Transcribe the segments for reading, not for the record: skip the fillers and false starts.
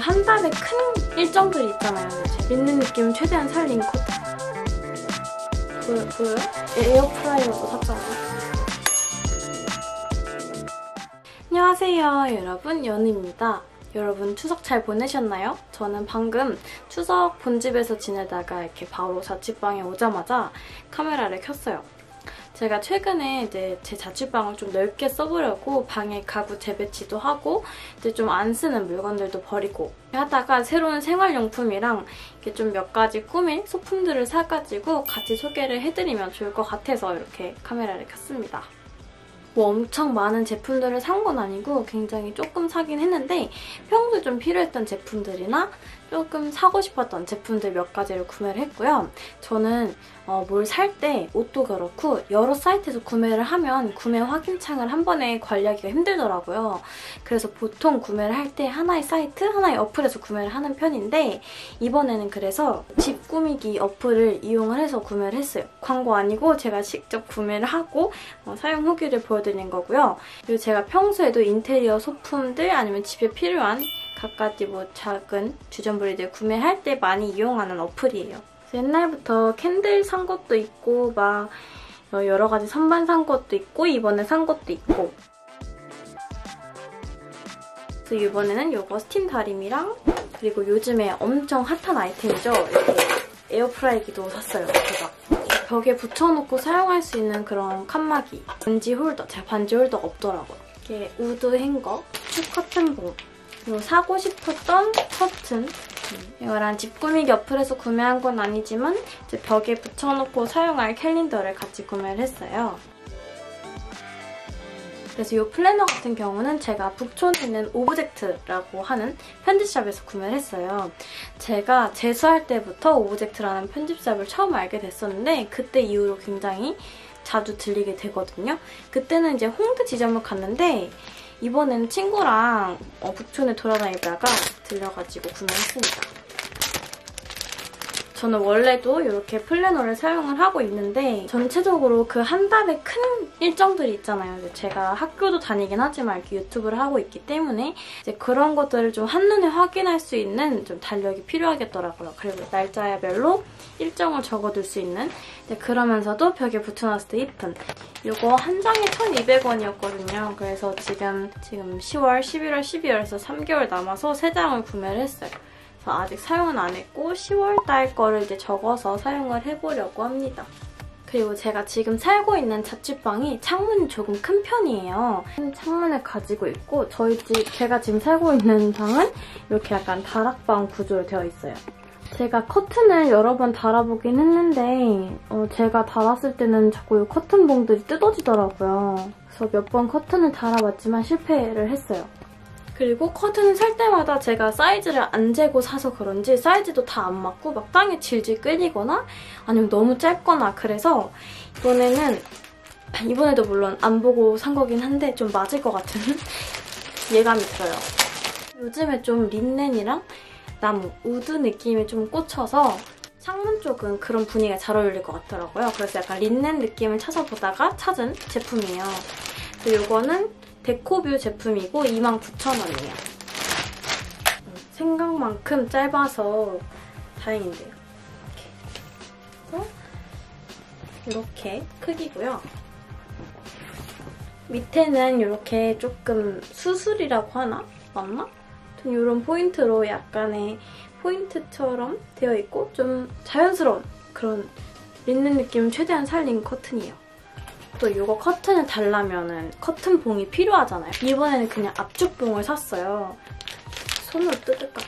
한 달에 큰 일정들이 있잖아요. 있는 느낌을 최대한 살린 컷. 보여요? 에어프라이어도 샀잖아요. 안녕하세요 여러분, 연우입니다. 여러분 추석 잘 보내셨나요? 저는 방금 추석 본집에서 지내다가 이렇게 바로 자취방에 오자마자 카메라를 켰어요. 제가 최근에 이제 제 자취방을 좀 넓게 써보려고 방에 가구 재배치도 하고 이제 좀 안 쓰는 물건들도 버리고 하다가 새로운 생활용품이랑 이렇게 좀 몇 가지 꾸밀 소품들을 사가지고 같이 소개를 해드리면 좋을 것 같아서 이렇게 카메라를 켰습니다. 뭐 엄청 많은 제품들을 산 건 아니고 굉장히 조금 사긴 했는데 평소에 좀 필요했던 제품들이나 조금 사고 싶었던 제품들 몇 가지를 구매를 했고요. 저는 뭘 살 때 옷도 그렇고 여러 사이트에서 구매를 하면 구매 확인창을 한 번에 관리하기가 힘들더라고요. 그래서 보통 구매를 할 때 하나의 사이트, 하나의 어플에서 구매를 하는 편인데 이번에는 그래서 집 꾸미기 어플을 이용을 해서 구매를 했어요. 광고 아니고 제가 직접 구매를 하고 사용 후기를 보여드리는 거고요. 그리고 제가 평소에도 인테리어 소품들 아니면 집에 필요한 갖가지 뭐 작은 주전부리들 구매할 때 많이 이용하는 어플이에요. 옛날부터 캔들 산 것도 있고 막 여러 가지 선반 산 것도 있고 이번에 산 것도 있고. 그래서 이번에는 요거 스팀 다림이랑 그리고 요즘에 엄청 핫한 아이템이죠. 이렇게 에어프라이기도 샀어요. 제가 벽에 붙여놓고 사용할 수 있는 그런 칸막이. 반지 홀더. 제가 반지 홀더가 없더라고요. 이렇게 우드 행거, 커튼봉. 그리고 사고 싶었던 커튼. 이거랑 집 꾸미기 어플에서 구매한 건 아니지만 이제 벽에 붙여놓고 사용할 캘린더를 같이 구매를 했어요. 그래서 이 플래너 같은 경우는 제가 북촌에 있는 오브젝트라고 하는 편집샵에서 구매를 했어요. 제가 재수할 때부터 오브젝트라는 편집샵을 처음 알게 됐었는데 그때 이후로 굉장히 자주 들리게 되거든요. 그때는 이제 홍대 지점을 갔는데 이번엔 친구랑 북촌에 돌아다니다가 들려가지고 구매했습니다. 저는 원래도 이렇게 플래너를 사용을 하고 있는데 전체적으로 그 한 달에 큰 일정들이 있잖아요. 제가 학교도 다니긴 하지만 이렇게 유튜브를 하고 있기 때문에 이제 그런 것들을 좀 한눈에 확인할 수 있는 좀 달력이 필요하겠더라고요. 그리고 날짜별로 일정을 적어둘 수 있는 그러면서도 벽에 붙여놨을 때 예쁜 이거 한 장에 1,200원이었거든요. 그래서 지금 10월, 11월, 12월에서 3개월 남아서 3장을 구매를 했어요. 그래서 아직 사용은 안 했고 10월달 거를 이제 적어서 사용을 해보려고 합니다. 그리고 제가 지금 살고 있는 자취방이 창문이 조금 큰 편이에요. 창문을 가지고 있고 제가 지금 살고 있는 방은 이렇게 약간 다락방 구조로 되어 있어요. 제가 커튼을 여러 번 달아보긴 했는데 제가 달았을 때는 자꾸 이 커튼봉들이 뜯어지더라고요. 그래서 몇 번 커튼을 달아봤지만 실패를 했어요. 그리고 커튼을 살 때마다 제가 사이즈를 안 재고 사서 그런지 사이즈도 다 안 맞고 막 땅에 질질 끌리거나 아니면 너무 짧거나 그래서 이번에도 물론 안 보고 산 거긴 한데 좀 맞을 것 같은 예감이 들어요. 요즘에 좀 린넨이랑 나무, 우드 느낌에 좀 꽂혀서 창문 쪽은 그런 분위기가 잘 어울릴 것 같더라고요. 그래서 약간 린넨 느낌을 찾아보다가 찾은 제품이에요. 그리고 이거는 데코뷰 제품이고 29,000원이에요. 생각만큼 짧아서 다행인데요. 이렇게 크기고요. 밑에는 이렇게 조금 수술이라고 하나? 맞나? 이런 포인트로 약간의 포인트처럼 되어 있고 좀 자연스러운 그런 린넨 느낌 최대한 살린 커튼이에요. 또 이거 커튼을 달라면은 커튼봉이 필요하잖아요. 이번에는 그냥 앞쪽 봉을 샀어요. 손으로 뜯을까?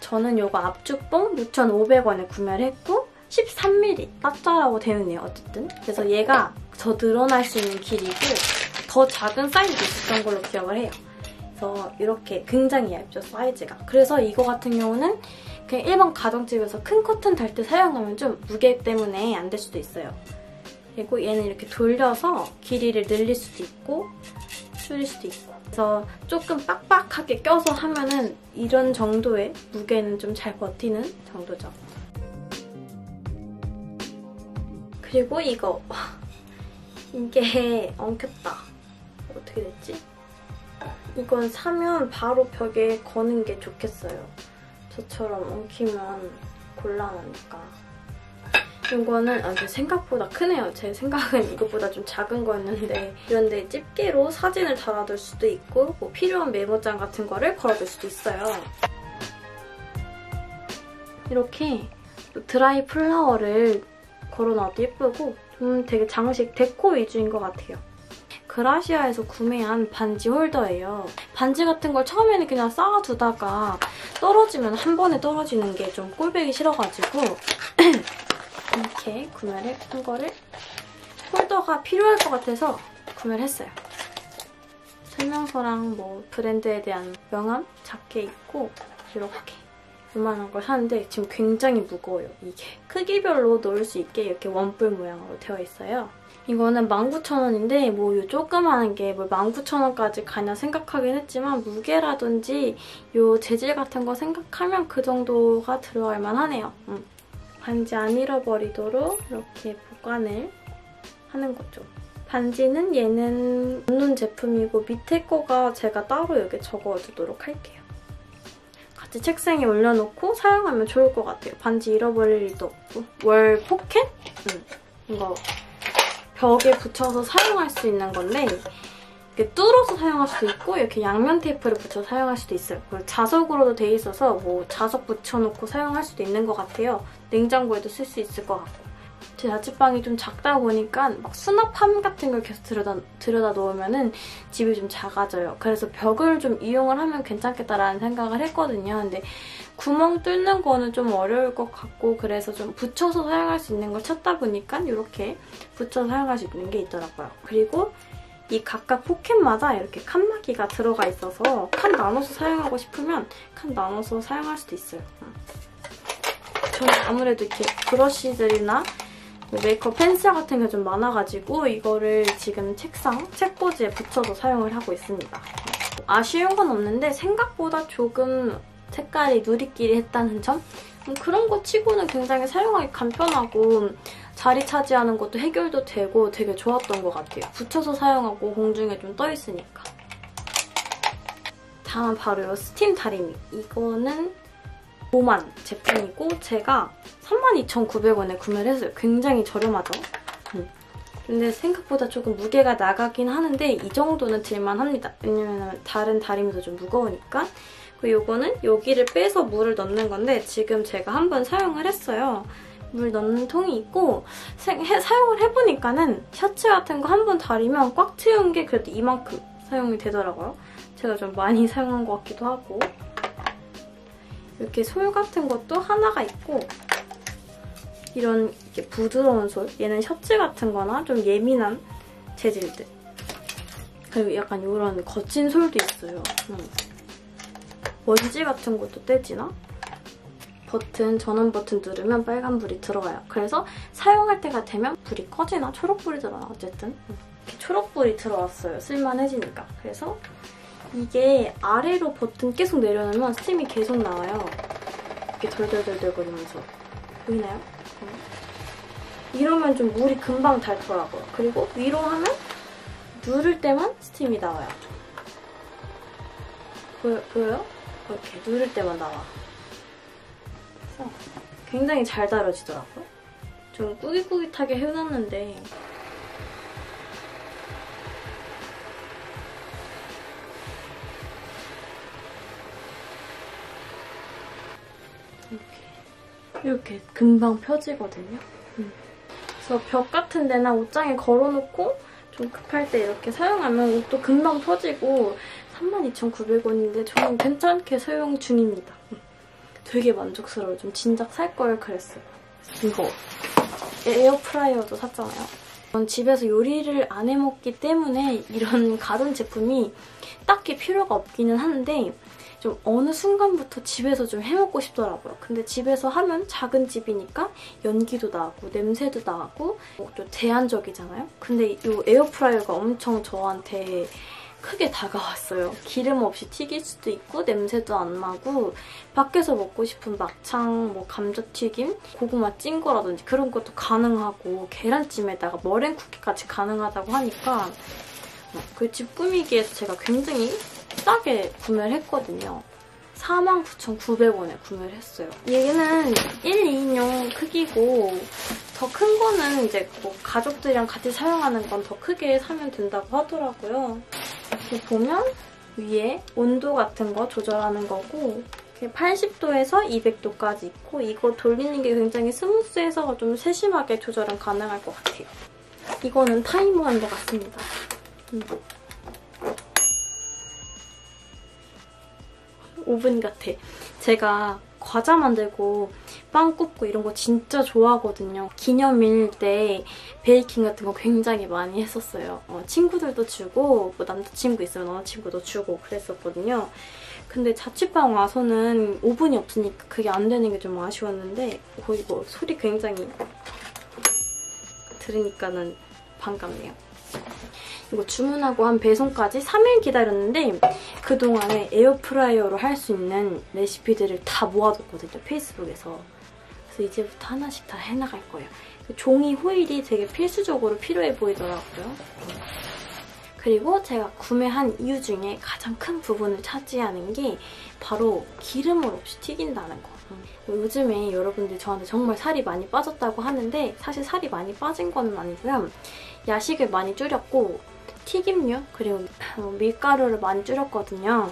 저는 이거 앞쪽 봉 6,500원에 구매를 했고 13mm 따짜라고 되어 있네요. 어쨌든 그래서 얘가 더 늘어날 수 있는 길이고 더 작은 사이즈도 있었던 걸로 기억을 해요. 그래서 이렇게 굉장히 얇죠, 사이즈가. 그래서 이거 같은 경우는 그냥 일반 가정집에서 큰 커튼 달 때 사용하면 좀 무게 때문에 안 될 수도 있어요. 그리고 얘는 이렇게 돌려서 길이를 늘릴 수도 있고 줄일 수도 있고. 그래서 조금 빡빡하게 껴서 하면은 이런 정도의 무게는 좀 잘 버티는 정도죠. 그리고 이거 이게 엉켰다. 어떻게 됐지? 이건 사면 바로 벽에 거는 게 좋겠어요. 저처럼 엉키면 곤란하니까. 이거는 아, 생각보다 크네요. 제 생각은 이것보다 좀 작은 거였는데 이런데 집게로 사진을 달아둘 수도 있고 뭐 필요한 메모장 같은 거를 걸어둘 수도 있어요. 이렇게 드라이 플라워를 걸어놔도 예쁘고 좀 되게 장식 데코 위주인 것 같아요. 그라시아에서 구매한 반지 홀더예요. 반지 같은 걸 처음에는 그냥 쌓아두다가 떨어지면 한 번에 떨어지는 게 좀 꼴보기 싫어가지고 이렇게 구매를 한 거를 홀더가 필요할 것 같아서 구매를 했어요. 설명서랑 뭐 브랜드에 대한 명함 작게 있고 이렇게 이만한 걸 샀는데 지금 굉장히 무거워요. 이게 크기별로 넣을 수 있게 이렇게 원뿔 모양으로 되어 있어요. 이거는 19,000원인데 뭐 요 조그마한 게 뭐 19,000원까지 가냐 생각하긴 했지만 무게라든지 요 재질 같은 거 생각하면 그 정도가 들어갈 만하네요. 반지 안 잃어버리도록 이렇게 보관을 하는 거죠. 반지는 얘는 없는 제품이고 밑에 거가 제가 따로 여기 적어두도록 할게요. 같이 책상에 올려놓고 사용하면 좋을 것 같아요. 반지 잃어버릴 일도 없고. 월 포켓? 이거 벽에 붙여서 사용할 수 있는 건데 이렇게 뚫어서 사용할 수도 있고 이렇게 양면 테이프를 붙여서 사용할 수도 있어요. 자석으로도 돼 있어서 뭐 자석 붙여놓고 사용할 수도 있는 것 같아요. 냉장고에도 쓸 수 있을 것 같고. 제 자취방이 좀 작다 보니까 막 수납함 같은 걸 계속 들여다 놓으면은 집이 좀 작아져요. 그래서 벽을 좀 이용을 하면 괜찮겠다라는 생각을 했거든요. 근데 구멍 뚫는 거는 좀 어려울 것 같고 그래서 좀 붙여서 사용할 수 있는 걸 찾다 보니까 이렇게 붙여서 사용할 수 있는 게 있더라고요. 그리고 이 각각 포켓마다 이렇게 칸막이가 들어가 있어서 칸 나눠서 사용하고 싶으면 칸 나눠서 사용할 수도 있어요. 저는 아무래도 이렇게 브러쉬들이나 메이크업 펜슬 같은 게 좀 많아가지고 이거를 지금 책꽂이에 붙여서 사용을 하고 있습니다. 아쉬운 건 없는데 생각보다 조금 색깔이 누리끼리 했다는 점? 그런 거 치고는 굉장히 사용하기 간편하고 자리 차지하는 것도 해결도 되고 되게 좋았던 것 같아요. 붙여서 사용하고 공중에 좀 떠있으니까. 다음 바로 요 스팀 다리미. 이거는 5만 제품이고 제가 32,900원에 구매를 했어요. 굉장히 저렴하죠? 근데 생각보다 조금 무게가 나가긴 하는데 이 정도는 들만합니다. 왜냐면 다른 다리미도 좀 무거우니까. 그리고 요거는 여기를 빼서 물을 넣는 건데 지금 제가 한번 사용을 했어요. 물 넣는 통이 있고 사용을 해보니까는 셔츠 같은 거 한 번 다리면 꽉 채운 게 그래도 이만큼 사용이 되더라고요. 제가 좀 많이 사용한 것 같기도 하고 이렇게 솔 같은 것도 하나가 있고 이런 이렇게 부드러운 솔. 얘는 셔츠 같은 거나 좀 예민한 재질들. 그리고 약간 이런 거친 솔도 있어요. 먼지 같은 것도 떼지나? 버튼, 전원 버튼 누르면 빨간불이 들어와요. 그래서 사용할 때가 되면 불이 꺼지나 초록불이 들어나 어쨌든. 이렇게 초록불이 들어왔어요. 쓸만해지니까. 그래서 이게 아래로 버튼 계속 내려놓으면 스팀이 계속 나와요. 이렇게 덜덜덜덜 거리면서. 보이나요? 이러면 좀 물이 금방 닳더라고요. 그리고 위로 하면 누를 때만 스팀이 나와요. 보여요? 이렇게 누를 때만 나와. 그래서 굉장히 잘 다려지더라고요. 좀 꾸깃꾸깃하게 해놨는데 이렇게 금방 펴지거든요. 그래서 벽 같은 데나 옷장에 걸어놓고 좀 급할 때 이렇게 사용하면 옷도 금방 펴지고 32,900원인데 저는 괜찮게 사용 중입니다. 되게 만족스러워요. 좀 진작 살 걸 그랬어요. 이거 에어프라이어도 샀잖아요. 전 집에서 요리를 안 해먹기 때문에 이런 가전 제품이 딱히 필요가 없기는 한데 좀 어느 순간부터 집에서 좀 해먹고 싶더라고요. 근데 집에서 하면 작은 집이니까 연기도 나고 냄새도 나고 좀 제한적이잖아요. 근데 이 에어프라이어가 엄청 저한테 크게 다가왔어요. 기름 없이 튀길 수도 있고 냄새도 안 나고 밖에서 먹고 싶은 막창, 뭐 감자튀김, 고구마 찐 거라든지 그런 것도 가능하고 계란찜에다가 머랭쿠키까지 가능하다고 하니까 그 집 꾸미기에서 제가 굉장히 싸게 구매를 했거든요. 49,900원에 구매를 했어요. 얘는 1, 2인용 크기고 더 큰 거는 이제 뭐 가족들이랑 같이 사용하는 건 더 크게 사면 된다고 하더라고요. 이렇게 보면 위에 온도 같은 거 조절하는 거고 80도에서 200도까지 있고 이거 돌리는 게 굉장히 스무스해서 좀 세심하게 조절은 가능할 것 같아요. 이거는 타이머인 것 같습니다. 오븐 같아. 제가 과자 만들고 빵 굽고 이런 거 진짜 좋아하거든요. 기념일 때 베이킹 같은 거 굉장히 많이 했었어요. 친구들도 주고 뭐 남자친구 있으면 남자친구도 주고 그랬었거든요. 근데 자취방 와서는 오븐이 없으니까 그게 안 되는 게 좀 아쉬웠는데 거의 뭐 소리 굉장히 들으니까는 반갑네요. 이거 주문하고 한 배송까지 3일 기다렸는데 그동안에 에어프라이어로 할 수 있는 레시피들을 다 모아뒀거든요, 페이스북에서. 그래서 이제부터 하나씩 다 해나갈 거예요. 종이 호일이 되게 필수적으로 필요해 보이더라고요. 그리고 제가 구매한 이유 중에 가장 큰 부분을 차지하는 게 바로 기름을 없이 튀긴다는 거. 요즘에 여러분들이 저한테 정말 살이 많이 빠졌다고 하는데 사실 살이 많이 빠진 건 아니고요. 야식을 많이 줄였고 튀김류 그리고 밀가루를 많이 줄였거든요.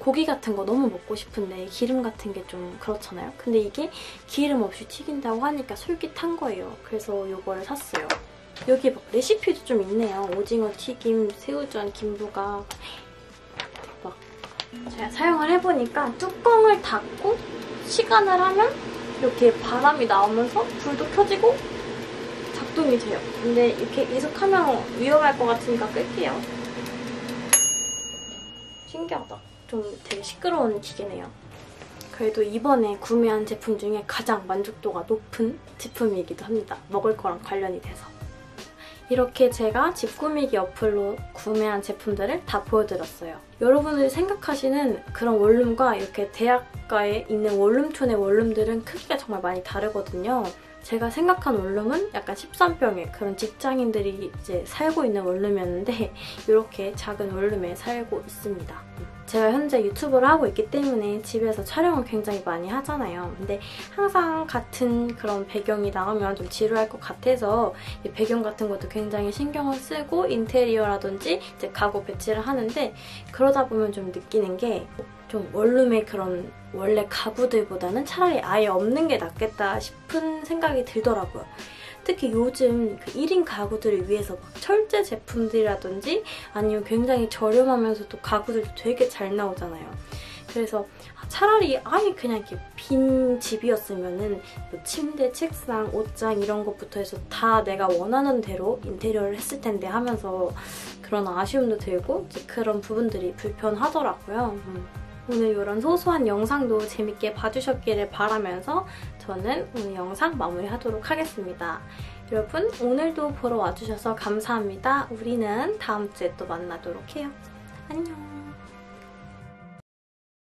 고기 같은 거 너무 먹고 싶은데 기름 같은 게 좀 그렇잖아요. 근데 이게 기름 없이 튀긴다고 하니까 솔깃한 거예요. 그래서 요거를 샀어요. 여기 막 레시피도 좀 있네요. 오징어 튀김, 새우전, 김부각. 대박. 제가 사용을 해보니까 뚜껑을 닫고 시간을 하면 이렇게 바람이 나오면서 불도 켜지고 작동이 돼요. 근데 이렇게 계속 하면 위험할 것 같으니까 끌게요. 신기하다. 좀 되게 시끄러운 기계네요. 그래도 이번에 구매한 제품 중에 가장 만족도가 높은 제품이기도 합니다. 먹을 거랑 관련이 돼서. 이렇게 제가 집 꾸미기 어플로 구매한 제품들을 다 보여드렸어요. 여러분들이 생각하시는 그런 원룸과 이렇게 대학가에 있는 원룸촌의 원룸들은 크기가 정말 많이 다르거든요. 제가 생각한 원룸은 약간 13평의 그런 직장인들이 이제 살고 있는 원룸이었는데 이렇게 작은 원룸에 살고 있습니다. 제가 현재 유튜브를 하고 있기 때문에 집에서 촬영을 굉장히 많이 하잖아요. 근데 항상 같은 그런 배경이 나오면 좀 지루할 것 같아서 이 배경 같은 것도 굉장히 신경을 쓰고 인테리어라든지 이제 가구 배치를 하는데 그러다 보면 좀 느끼는 게 좀 원룸의 그런 원래 가구들보다는 차라리 아예 없는 게 낫겠다 싶은 생각이 들더라고요. 특히 요즘 그 1인 가구들을 위해서 막 철제 제품들이라든지 아니면 굉장히 저렴하면서도 가구들도 되게 잘 나오잖아요. 그래서 차라리 아예 그냥 이렇게 빈 집이었으면은 뭐 침대, 책상, 옷장 이런 것부터 해서 다 내가 원하는 대로 인테리어를 했을 텐데 하면서 그런 아쉬움도 들고 이제 그런 부분들이 불편하더라고요. 오늘 이런 소소한 영상도 재밌게 봐주셨기를 바라면서 저는 오늘 영상 마무리하도록 하겠습니다. 여러분 오늘도 보러 와주셔서 감사합니다. 우리는 다음 주에 또 만나도록 해요. 안녕.